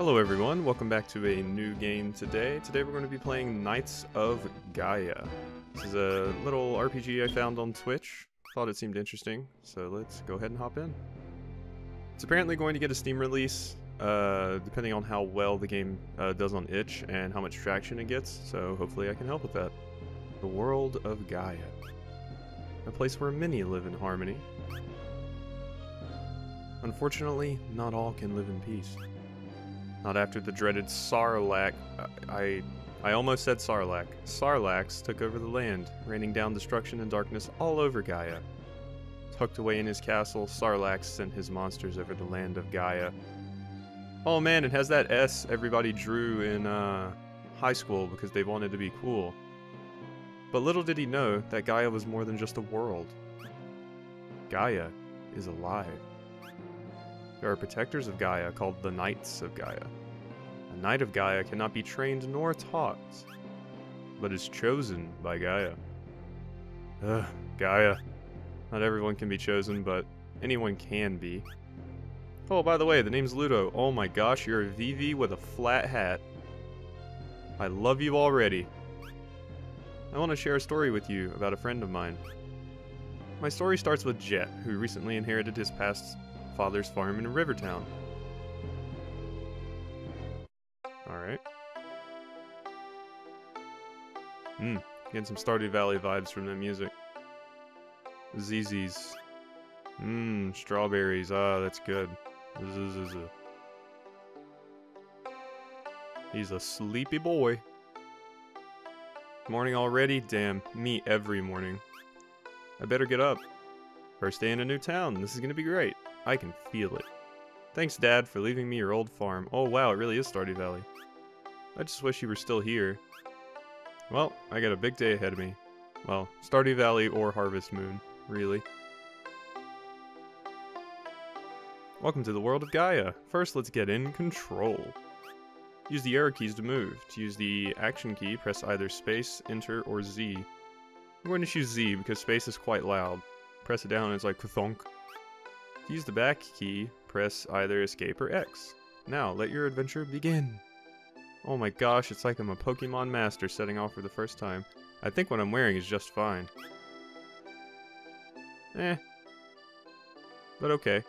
Hello everyone, welcome back to a new game today. Today we're going to be playing Knights of Gaia. This is a little RPG I found on Twitch. Thought it seemed interesting, so let's go ahead and hop in. It's apparently going to get a Steam release, depending on how well the game does on itch and how much traction it gets, so hopefully I can help with that. The world of Gaia. A place where many live in harmony. Unfortunately, not all can live in peace. Not after the dreaded Sarlax. I almost said Sarlax. Sarlax took over the land, raining down destruction and darkness all over Gaia. Tucked away in his castle, Sarlax sent his monsters over the land of Gaia. Oh man, it has that S everybody drew in high school because they wanted to be cool. But little did he know that Gaia was more than just a world. Gaia is alive. There are protectors of Gaia called the Knights of Gaia. A Knight of Gaia cannot be trained nor taught, but is chosen by Gaia. Ugh, Gaia. Not everyone can be chosen, but anyone can be. Oh, by the way, the name's Ludo. Oh my gosh, you're a Vivi with a flat hat. I love you already. I want to share a story with you about a friend of mine. My story starts with Jhet, who recently inherited his past father's farm in Rivertown. Alright. Getting some Stardew Valley vibes from the music. ZZ's. Strawberries. Ah, that's good. Z-z-z-z. He's a sleepy boy. Morning already? Damn, me every morning. I better get up. First day in a new town. This is gonna be great. I can feel it. Thanks, Dad, for leaving me your old farm. Oh, wow, it really is Stardew Valley. I just wish you were still here. Well, I got a big day ahead of me. Well, Stardew Valley or Harvest Moon, really. Welcome to the world of Gaia. First, let's get in control. Use the arrow keys to move. To use the action key, press either space, enter, or Z. I'm going to choose Z because space is quite loud. Press it down and it's like thonk. Use the back key, press either escape or X. Now, let your adventure begin. Oh my gosh, it's like I'm a Pokemon master setting off for the first time. I think what I'm wearing is just fine. But okay.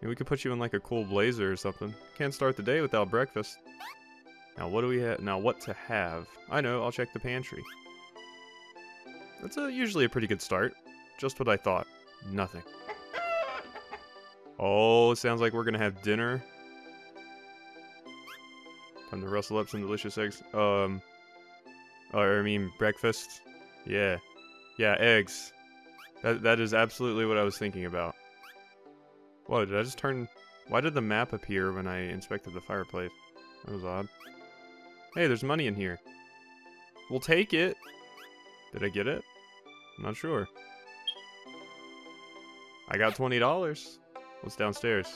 Maybe we could put you in like a cool blazer or something. Can't start the day without breakfast. Now what do we have? Now what to have? I know, I'll check the pantry. That's usually a pretty good start. Just what I thought. Nothing. Oh, it sounds like we're gonna have dinner. Time to rustle up some delicious eggs. Breakfast. Yeah, eggs. That is absolutely what I was thinking about. Whoa, did I just turn? Why did the map appear when I inspected the fireplace? That was odd. Hey, there's money in here. We'll take it. Did I get it? I'm not sure. I got $20. What's downstairs?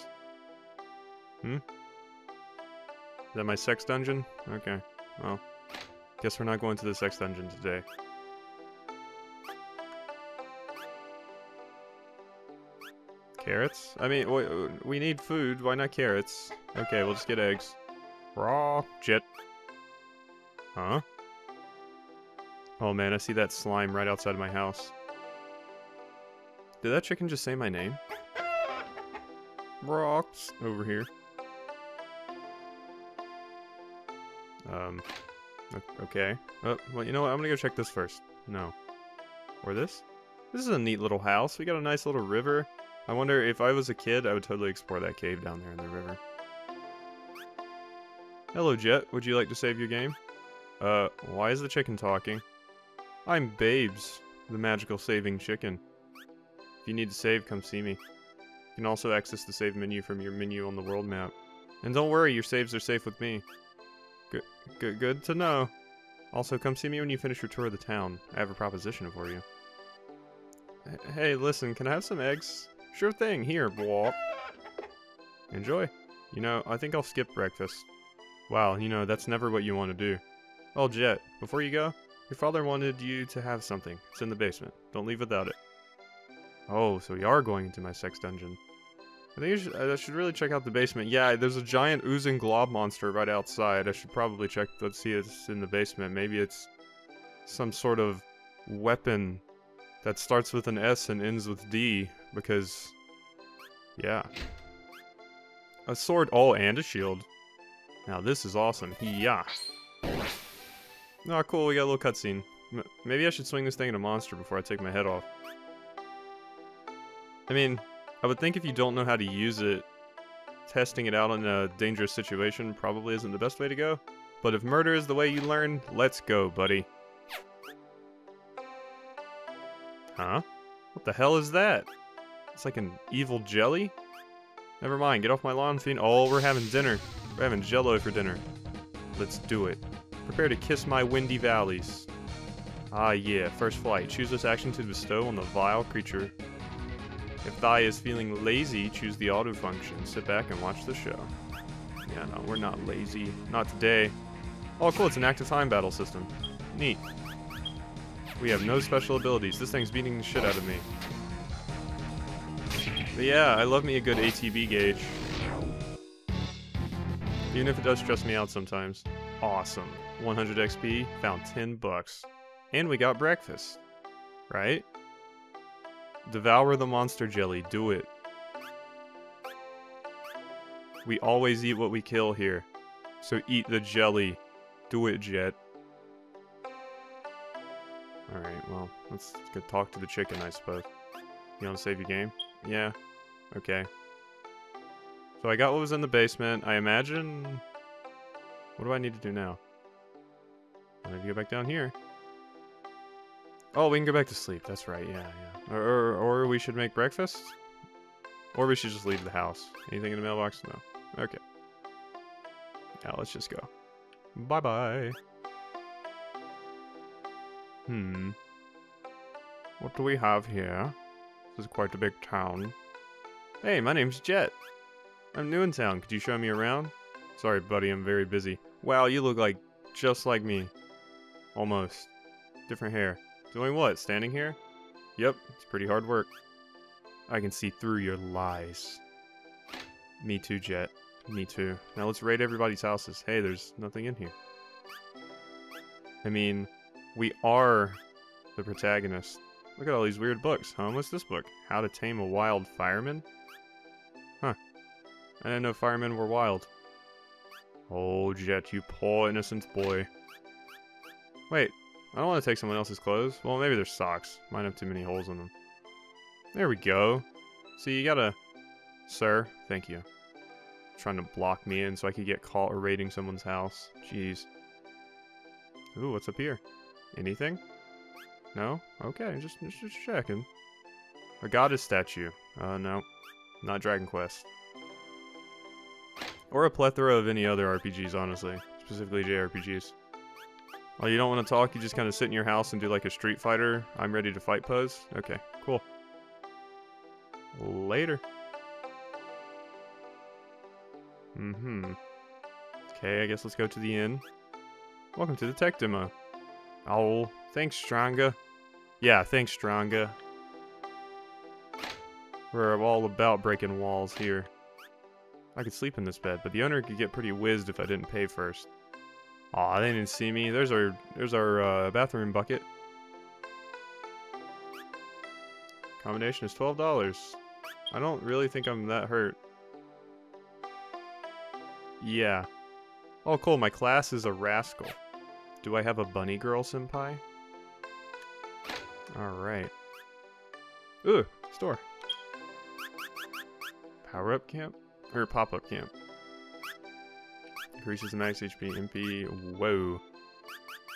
Is that my sex dungeon? Okay. Well, guess we're not going to the sex dungeon today. Carrots? I mean, we need food. Why not carrots? Okay, we'll just get eggs. Raw. Shit. Huh? Oh man, I see that slime right outside my house. Did that chicken just say my name? Rocks over here. Okay. Well, you know what? I'm gonna go check this first. No. Or this? This is a neat little house. We got a nice little river. I wonder if I was a kid, I would totally explore that cave down there in the river. Hello, Jhet. Would you like to save your game? Why is the chicken talking? I'm Babes, the magical saving chicken. If you need to save, come see me. You can also access the save menu from your menu on the world map. And don't worry, your saves are safe with me. Good to know. Also, come see me when you finish your tour of the town. I have a proposition for you. Hey, listen, can I have some eggs? Sure thing, here, blah. Enjoy. You know, I think I'll skip breakfast. Wow, you know, that's never what you want to do. Oh, Jhet, before you go, your father wanted you to have something. It's in the basement. Don't leave without it. Oh, so we are going into my sex dungeon. I think I should really check out the basement. Yeah, there's a giant oozing glob monster right outside. I should probably check. Let's see if it's in the basement. Maybe it's some sort of weapon that starts with an S and ends with D, because... yeah. A sword. Oh, and a shield. Now this is awesome. Yeah. Oh, cool. We got a little cutscene. Maybe I should swing this thing at a monster before I take my head off. I mean... I would think if you don't know how to use it, testing it out in a dangerous situation probably isn't the best way to go. But if murder is the way you learn, let's go, buddy. Huh? What the hell is that? It's like an evil jelly? Never mind, get off my lawn, fiend. Oh, we're having dinner. We're having jello for dinner. Let's do it. Prepare to kiss my windy valleys. Ah, yeah, first flight. Choose this action to bestow on the vile creature. If Thy is feeling lazy, choose the auto function. Sit back and watch the show. Yeah, no, we're not lazy. Not today. Oh, cool, it's an active time battle system. Neat. We have no special abilities. This thing's beating the shit out of me. But yeah, I love me a good ATB gauge. Even if it does stress me out sometimes. Awesome. 100 XP, found 10 bucks. And we got breakfast. Right? Devour the monster jelly, do it. We always eat what we kill here. So eat the jelly. Do it, Jet. Alright, well, let's go talk to the chicken, I suppose. You want to save your game? Yeah. Okay. So I got what was in the basement. I imagine... what do I need to do now? I need to go back down here. Oh, we can go back to sleep. That's right, yeah, yeah. Or we should make breakfast? Or we should just leave the house. Anything in the mailbox? No. Okay. Now let's just go. Bye-bye. Hmm. What do we have here? This is quite a big town. Hey, my name's Jhet. I'm new in town. Could you show me around? Sorry, buddy. I'm very busy. Wow, you look like just like me. Almost. Different hair. Doing what? Standing here? Yep, it's pretty hard work. I can see through your lies. Me too, Jet. Me too. Now let's raid everybody's houses. Hey, there's nothing in here. I mean, we are the protagonist. Look at all these weird books, huh? What's this book? How to Tame a Wild Fireman? Huh. I didn't know firemen were wild. Oh, Jet, you poor innocent boy. Wait. I don't want to take someone else's clothes. Well, maybe they're socks. Mine have too many holes in them. There we go. See, you gotta... sir, thank you. Trying to block me in so I could get caught raiding someone's house. Jeez. Ooh, what's up here? Anything? No? Okay, just checking. A goddess statue. No. Not Dragon Quest. Or a plethora of any other RPGs, honestly. Specifically JRPGs. Oh, you don't want to talk? You just kind of sit in your house and do like a Street Fighter, I'm ready to fight pose? Okay, cool. Later. Mm-hmm. Okay, I guess let's go to the inn. Welcome to the Tektema. Oh, thanks, Stranga. Yeah, thanks, Stranga. We're all about breaking walls here. I could sleep in this bed, but the owner could get pretty whizzed if I didn't pay first. Aw, they didn't see me. There's our bathroom bucket. Combination is $12. I don't really think I'm that hurt. Yeah. Oh, cool. My class is a rascal. Do I have a bunny girl, senpai? Alright. Ooh, store. Power-up camp? Or pop-up camp. Increases the max HP, MP, whoa.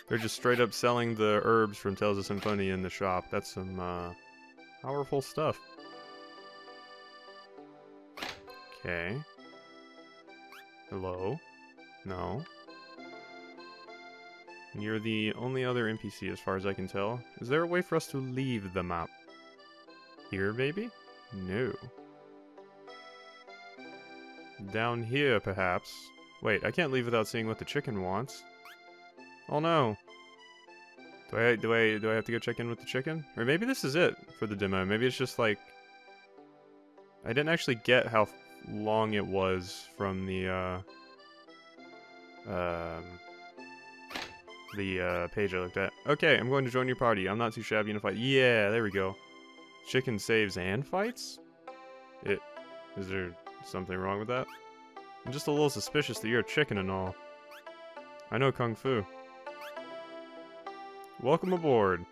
They're just straight up selling the herbs from Tales of Symphonia in the shop. That's some powerful stuff. Okay. Hello? No. You're the only other NPC as far as I can tell. Is there a way for us to leave the map? Here, maybe? No. Down here, perhaps. Wait, I can't leave without seeing what the chicken wants. Oh no. Do I have to go check in with the chicken? Or maybe this is it for the demo. Maybe it's just like... I didn't actually get how long it was from the page I looked at. Okay, I'm going to join your party. I'm not too shabby in a fight. Yeah, there we go. Chicken saves and fights? Is there something wrong with that? I'm just a little suspicious that you're a chicken and all. I know Kung Fu. Welcome aboard.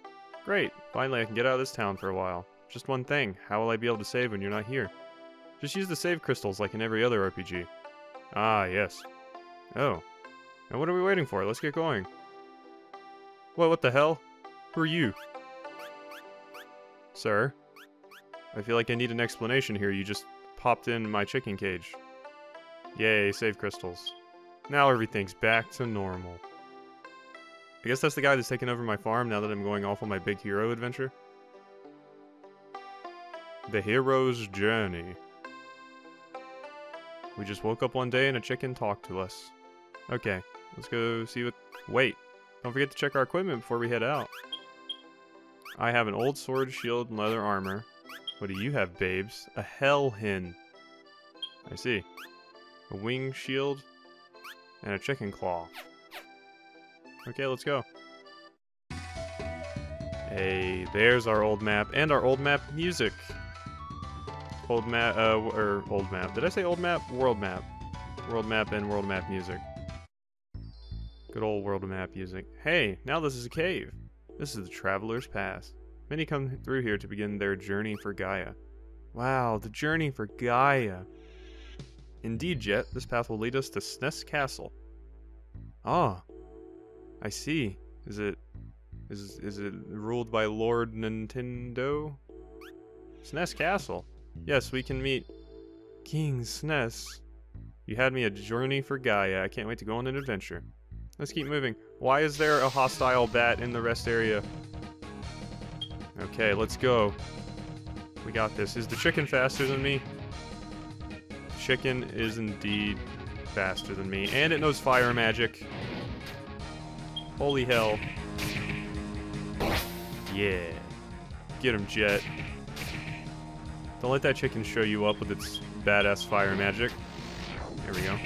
Great, finally I can get out of this town for a while. Just one thing, how will I be able to save when you're not here? Just use the save crystals like in every other RPG. Ah, yes. Oh. Now what are we waiting for? Let's get going. What the hell? Who are you? Sir? I feel like I need an explanation here. You just popped in my chicken cage. Yay, save crystals. Now everything's back to normal. I guess that's the guy that's taken over my farm now that I'm going off on my big hero adventure. The hero's journey. We just woke up one day and a chicken talked to us. Okay, let's go see what... Wait, don't forget to check our equipment before we head out. I have an old sword, shield, and leather armor. What do you have, babes? A hell hen. I see. A wing shield and a chicken claw. Okay, let's go. Hey, there's our old map and our old map music. Old map, or old map. Did I say old map? World map. World map and world map music. Good old world map music. Hey, now this is a cave. This is the Traveler's Pass. Many come through here to begin their journey for Gaia. Wow, the journey for Gaia. Indeed, Jhet, this path will lead us to SNES Castle. Ah, I see. Is it ruled by Lord Nintendo? SNES Castle. Yes, we can meet King SNES. You had me a journey for Gaia. I can't wait to go on an adventure. Let's keep moving. Why is there a hostile bat in the rest area? Okay, let's go. We got this. Is the chicken faster than me? Chicken is indeed faster than me. And it knows fire magic. Holy hell. Yeah. Get him, Jhet. Don't let that chicken show you up with its badass fire magic. There we go.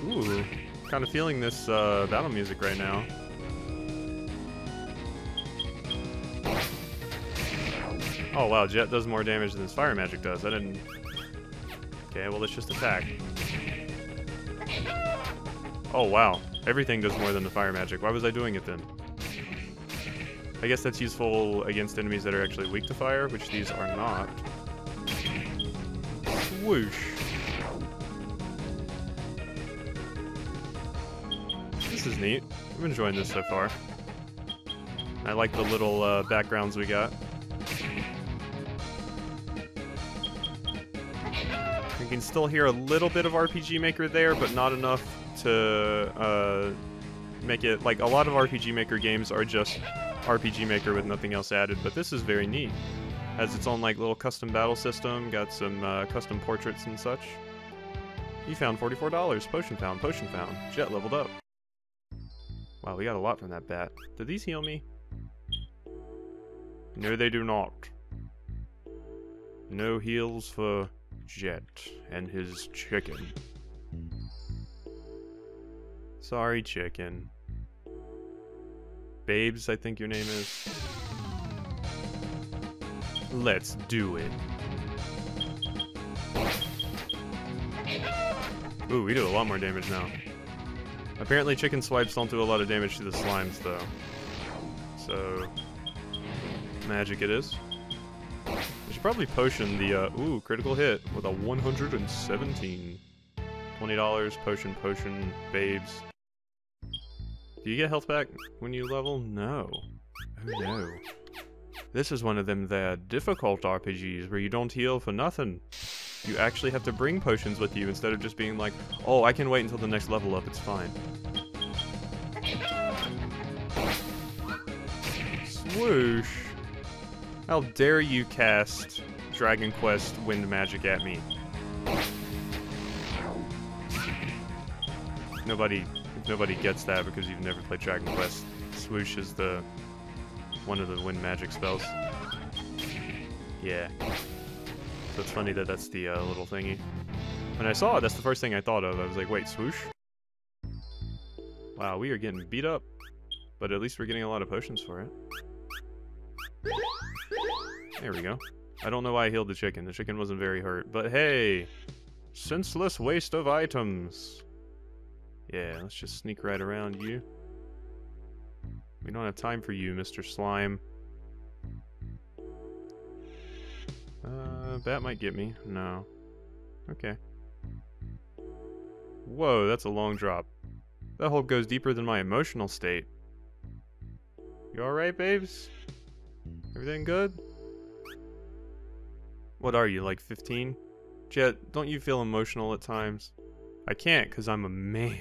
Boom. Ooh. Kind of feeling this battle music right now. Oh wow, Jhet does more damage than his fire magic does. I didn't... Okay, well let's just attack. Oh wow, everything does more than the fire magic. Why was I doing it then? I guess that's useful against enemies that are actually weak to fire, which these are not. Whoosh. This is neat. I'm enjoying this so far. I like the little backgrounds we got. You can still hear a little bit of RPG Maker there, but not enough to make it... Like, a lot of RPG Maker games are just... RPG Maker with nothing else added, but this is very neat. Has its own like little custom battle system, got some custom portraits and such. He found $44, potion found. Jhet leveled up. Wow, we got a lot from that bat. Do these heal me? No, they do not. No heals for Jhet and his chicken. Sorry, chicken. Babes, I think your name is. Let's do it. Ooh, we do a lot more damage now. Apparently chicken swipes don't do a lot of damage to the slimes though. So, magic it is. We should probably potion the, ooh, critical hit with a 117. $20, potion, babes. Do you get health back when you level? No. Oh no. This is one of them there difficult RPGs where you don't heal for nothing. You actually have to bring potions with you instead of just being like, oh, I can wait until the next level up, it's fine. Swoosh. How dare you cast Dragon Quest wind magic at me. Nobody gets that because you've never played Dragon Quest. Swoosh is the one of the wind magic spells. Yeah. So it's funny that that's the little thingy. When I saw it, that's the first thing I thought of. I was like, wait, swoosh? Wow, we are getting beat up. But at least we're getting a lot of potions for it. There we go. I don't know why I healed the chicken. The chicken wasn't very hurt. But hey! Senseless waste of items. Yeah, let's just sneak right around you. We don't have time for you, Mr. Slime. That might get me. No. Okay. Whoa, that's a long drop. That hole goes deeper than my emotional state. You alright, babes? Everything good? What are you, like 15? Jhet, don't you feel emotional at times? I can't, because I'm a man.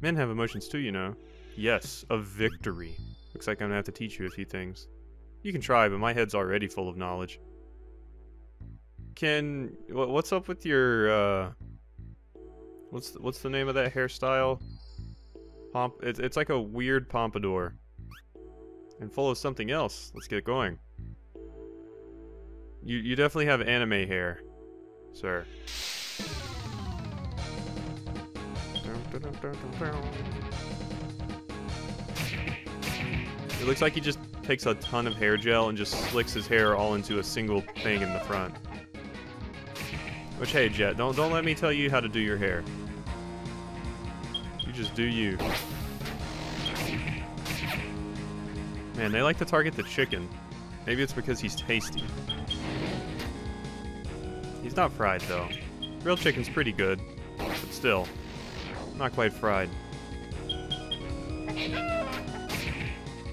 Men have emotions too, you know. Yes, a victory. Looks like I'm going to have to teach you a few things. You can try, but my head's already full of knowledge. What's up with your, what's the name of that hairstyle? It's like a weird pompadour. And full of something else. Let's get going. You definitely have anime hair, sir. It looks like he just takes a ton of hair gel and just slicks his hair all into a single thing in the front. Which, hey, Jhet, don't let me tell you how to do your hair. You just do you. Man, they like to target the chicken. Maybe it's because he's tasty. He's not fried, though. Real chicken's pretty good, but still, not quite fried.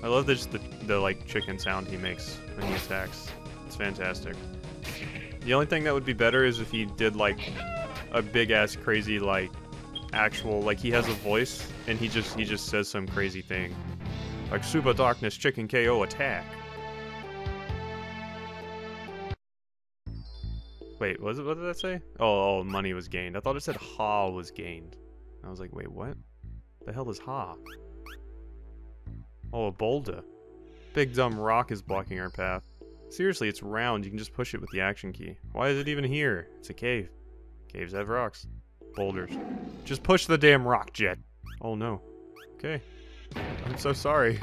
I love the like chicken sound he makes when he attacks. It's fantastic. The only thing that would be better is if he did like a big ass crazy like actual like he has a voice and he just says some crazy thing. Like Super Darkness Chicken KO attack. Wait, what did that say? Oh, money was gained. I thought it said ha was gained. I was like, wait, what? The hell is ha? Oh, a boulder. Big dumb rock is blocking our path. Seriously, it's round. You can just push it with the action key. Why is it even here? It's a cave. Caves have rocks. Boulders. Just push the damn rock, Jhet. Oh no. Okay. I'm so sorry.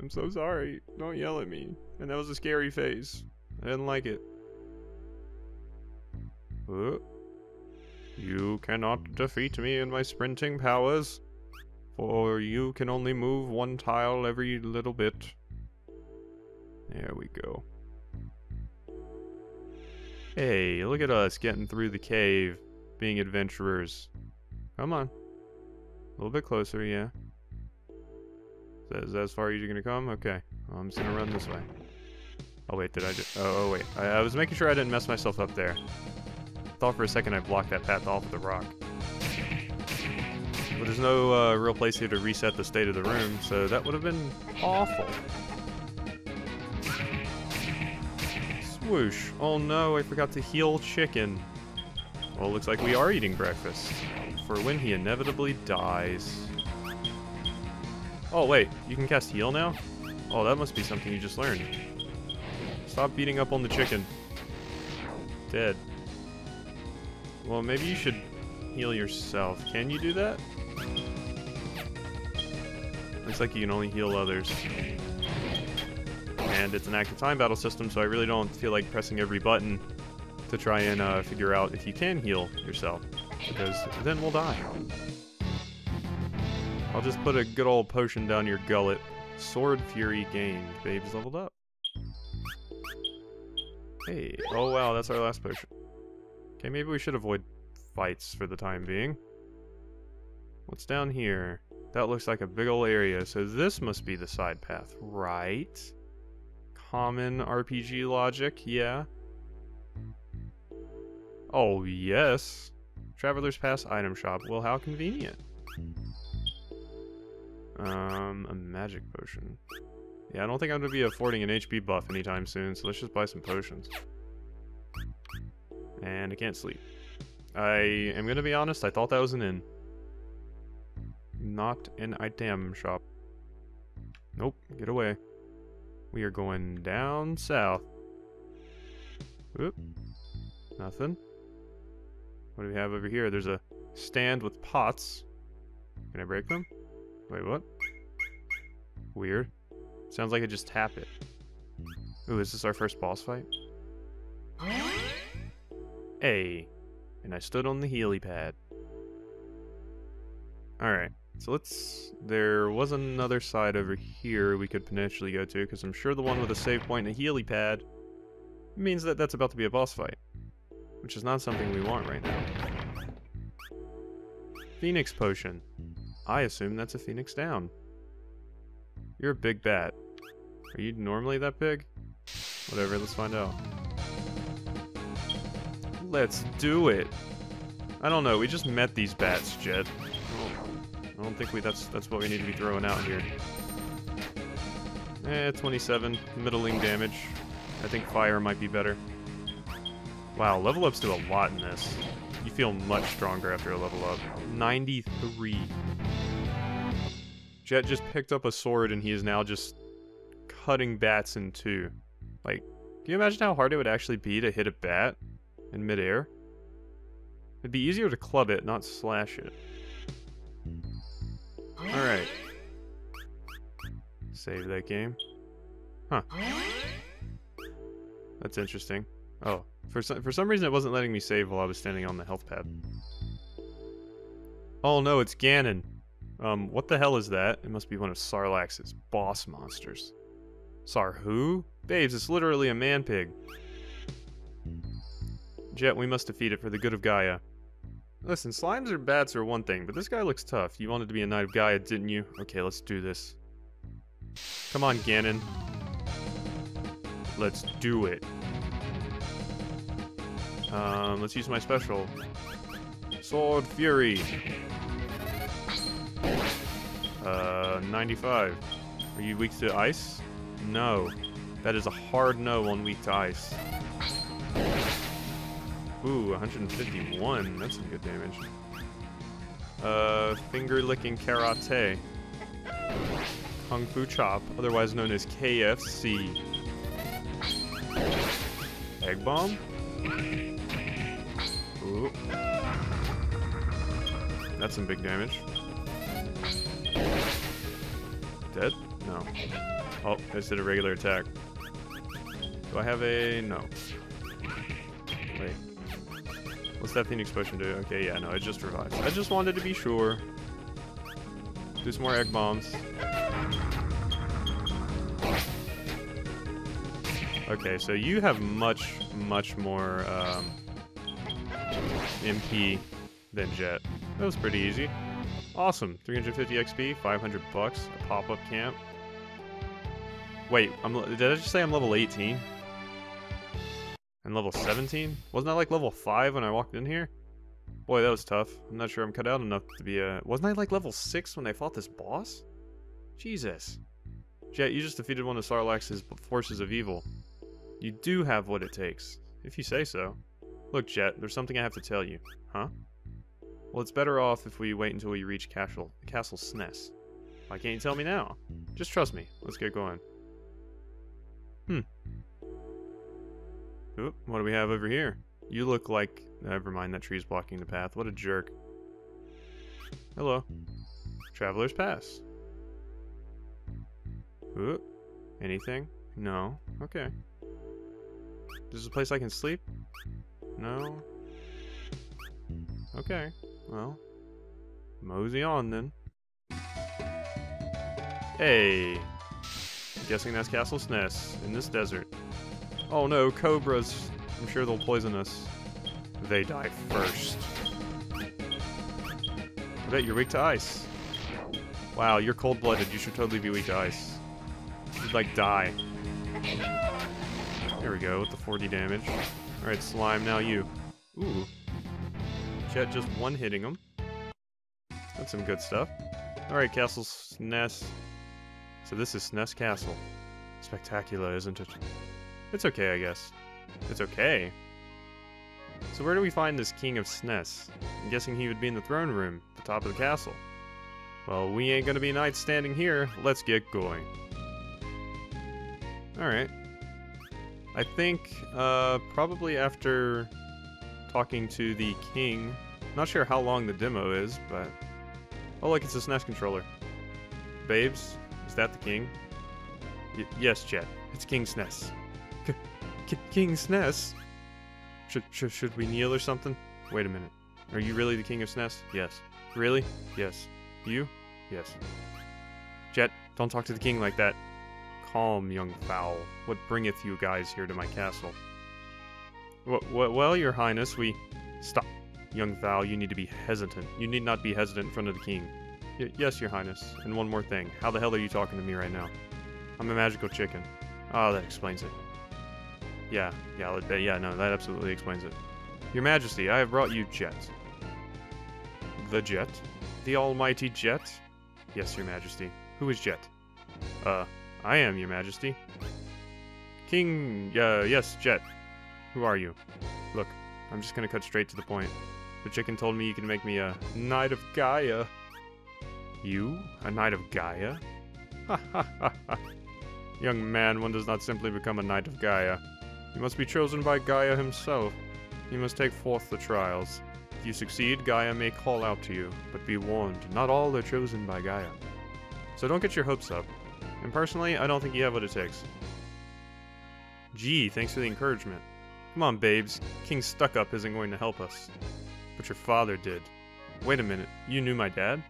I'm so sorry. Don't yell at me. And that was a scary face. I didn't like it. Oh. You cannot defeat me in my sprinting powers, for you can only move one tile every little bit. There we go. Hey, look at us getting through the cave, being adventurers. Come on. A little bit closer, yeah. Is that as far as you're gonna come? Okay. Well, I'm just gonna run this way. Oh wait, did I just... Oh wait. I was making sure I didn't mess myself up there. Thought for a second I blocked that path off with a rock. But there's no real place here to reset the state of the room, so that would have been awful. Swoosh. Oh no, I forgot to heal chicken. Well, it looks like we are eating breakfast. For when he inevitably dies. Oh wait, you can cast heal now? Oh, that must be something you just learned. Stop beating up on the chicken. Dead. Well, maybe you should heal yourself. Can you do that? Looks like you can only heal others. And it's an active time battle system, so I really don't feel like pressing every button to try and figure out if you can heal yourself. Because then we'll die. I'll just put a good old potion down your gullet. Sword Fury gained. Babes leveled up. Hey. Oh wow, that's our last potion. Okay, maybe we should avoid fights for the time being. What's down here? That looks like a big ol' area, so this must be the side path, right? Common RPG logic, yeah. Oh, yes. Traveler's Pass item shop. Well, how convenient. A magic potion. Yeah, I don't think I'm going to be affording an HP buff anytime soon, so let's just buy some potions. And I can't sleep. I am going to be honest, I thought that was an inn. Not an item shop. Nope, get away. We are going down south. Oop. Nothing. What do we have over here? There's a stand with pots. Can I break them? Wait, what? Weird. Sounds like I just tap it. Ooh, is this our first boss fight? Hey. And I stood on the healy pad. Alright. So let's... There was another side over here we could potentially go to, because I'm sure the one with a save point and a healy pad means that that's about to be a boss fight. Which is not something we want right now. Phoenix potion. I assume that's a phoenix down. You're a big bat. Are you normally that big? Whatever, let's find out. Let's do it! I don't know, we just met these bats, Jhet. I don't think that's what we need to be throwing out here. 27, middling damage. I think fire might be better. Wow, level ups do a lot in this. You feel much stronger after a level up. 93. Jhet just picked up a sword and he is now just cutting bats in two. Like, can you imagine how hard it would actually be to hit a bat in midair? It'd be easier to club it, not slash it. Alright. Save that game. Huh. That's interesting. Oh, for some reason it wasn't letting me save while I was standing on the health pad. Oh no, it's Ganon. What the hell is that? It must be one of Sarlax's boss monsters. Sar who? Babes, it's literally a man-pig. Jhet, we must defeat it for the good of Gaia. Listen, slimes or bats are one thing, but this guy looks tough. You wanted to be a Knight of Gaia, didn't you? Okay, let's do this. Come on, Ganon. Let's do it. Let's use my special. Sword Fury. 95. Are you weak to ice? No. That is a hard no on weak to ice. Ooh, 151. That's some good damage. Finger-licking karate. Kung Fu Chop, otherwise known as KFC. Egg Bomb? Ooh. That's some big damage. Dead? No. Oh, I just did a regular attack. Do I have a... no. Wait. What's that Phoenix Potion do? Okay, yeah, no, it just revives. I just wanted to be sure. Do some more egg bombs. Okay, so you have much, much more MP than Jhet. That was pretty easy. Awesome. 350 XP, 500 bucks, a pop-up camp. Wait, did I just say I'm level 18? And level 17? Wasn't I like level 5 when I walked in here? Boy, that was tough. I'm not sure I'm cut out enough to be a... Wasn't I like level 6 when I fought this boss? Jesus. Jhet, you just defeated one of Sarlax's forces of evil. You do have what it takes, if you say so. Look, Jhet, there's something I have to tell you. Huh? Well, it's better off if we wait until we reach Castle SNES. Why can't you tell me now? Just trust me. Let's get going. Hmm. Oop, what do we have over here? You look like... Never mind, that tree's blocking the path. What a jerk. Hello. Traveler's Pass. Oop. Anything? No. Okay. Is this a place I can sleep? No. Okay. Well. Mosey on, then. Hey. I'm guessing that's Castle SNES in this desert. Oh no, cobras. I'm sure they'll poison us. They die first. I bet you're weak to ice. Wow, you're cold-blooded. You should totally be weak to ice. You'd, like, die. There we go, with the 40 damage. Alright, slime, now you. Ooh. Jhet just one-hitting him. That's some good stuff. Alright, Castle SNES. So this is SNES Castle. Spectacular, isn't it? It's okay, I guess. It's okay? So where do we find this King of SNES? I'm guessing he would be in the throne room, at the top of the castle. Well, we ain't gonna be knights standing here. Let's get going. Alright. I think probably after talking to the king, not sure how long the demo is, but... Oh look, it's a SNES controller. Babes, is that the king? Yes, Jhet. It's King SNES. King SNES? Should we kneel or something? Wait a minute. Are you really the king of SNES? Yes. Really? Yes. You? Yes. Jhet, don't talk to the king like that. Calm, young fowl. What bringeth you guys here to my castle? Well, your highness, we... Stop. Young fowl, you need to be hesitant. You need not be hesitant in front of the king. Yes, your highness. And one more thing. How the hell are you talking to me right now? I'm a magical chicken. Oh, that explains it. Yeah, no, that absolutely explains it. Your Majesty, I have brought you Jhet. The Jhet? The almighty Jhet? Yes, your Majesty. Who is Jhet? I am, your Majesty. King, yes, Jhet. Who are you? Look, I'm just gonna cut straight to the point. The chicken told me you can make me a Knight of Gaia. You? A Knight of Gaia? Ha ha ha ha. Young man, one does not simply become a Knight of Gaia. You must be chosen by Gaia himself. You must take forth the trials. If you succeed, Gaia may call out to you, but be warned, not all are chosen by Gaia. So don't get your hopes up. And personally, I don't think you have what it takes. Gee, thanks for the encouragement. Come on, babes. King Stuck-Up isn't going to help us. But your father did. Wait a minute, you knew my dad?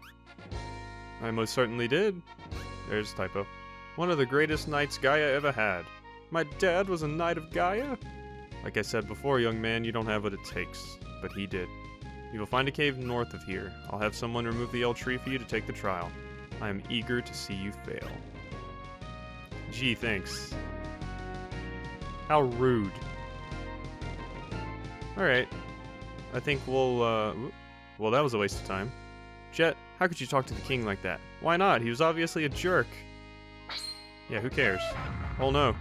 I most certainly did. There's a typo. One of the greatest knights Gaia ever had. My dad was a Knight of Gaia? Like I said before, young man, you don't have what it takes, but he did. You will find a cave north of here. I'll have someone remove the old tree for you to take the trial. I am eager to see you fail. Gee, thanks. How rude. Alright. I think we'll, well, that was a waste of time. Jhet, how could you talk to the king like that? Why not? He was obviously a jerk. Yeah, who cares? Oh no.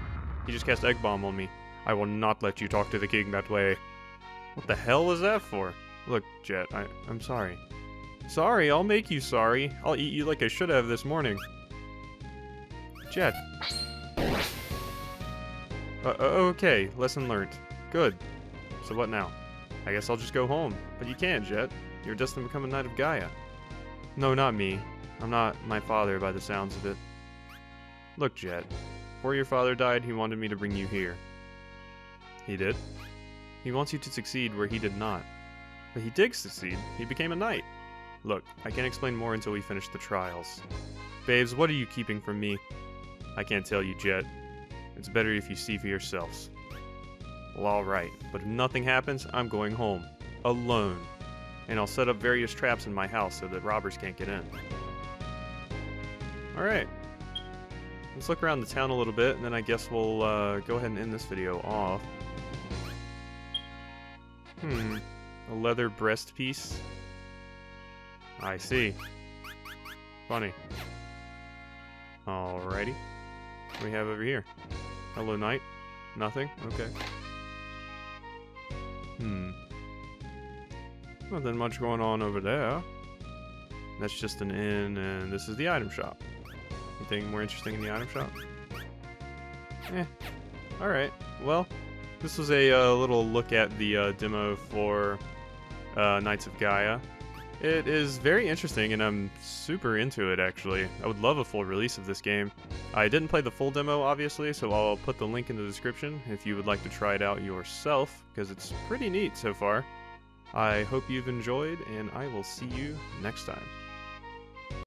He just cast Egg Bomb on me. I will not let you talk to the king that way. What the hell was that for? Look, Jhet, I'm sorry. Sorry, I'll make you sorry. I'll eat you like I should have this morning. Jhet. Okay, lesson learned. Good. So what now? I guess I'll just go home. But you can't, Jhet. You're destined to become a Knight of Gaia. No, not me. I'm not my father by the sounds of it. Look, Jhet. Before your father died, he wanted me to bring you here. He did? He wants you to succeed where he did not. But he did succeed. He became a knight. Look, I can't explain more until we finish the trials. Babes, what are you keeping from me? I can't tell you, Jhet. It's better if you see for yourselves. Well, alright. But if nothing happens, I'm going home. Alone. And I'll set up various traps in my house so that robbers can't get in. Alright. Let's look around the town a little bit, and then I guess we'll go ahead and end this video off. A leather breast piece? I see. Funny. Alrighty. What do we have over here? Hello, knight. Nothing? Okay. Nothing much going on over there. That's just an inn, and this is the item shop. Anything more interesting in the item shop? Alright, well, this was a little look at the demo for Knights of Gaia. It is very interesting, and I'm super into it, actually. I would love a full release of this game. I didn't play the full demo, obviously, so I'll put the link in the description if you would like to try it out yourself, because it's pretty neat so far. I hope you've enjoyed, and I will see you next time.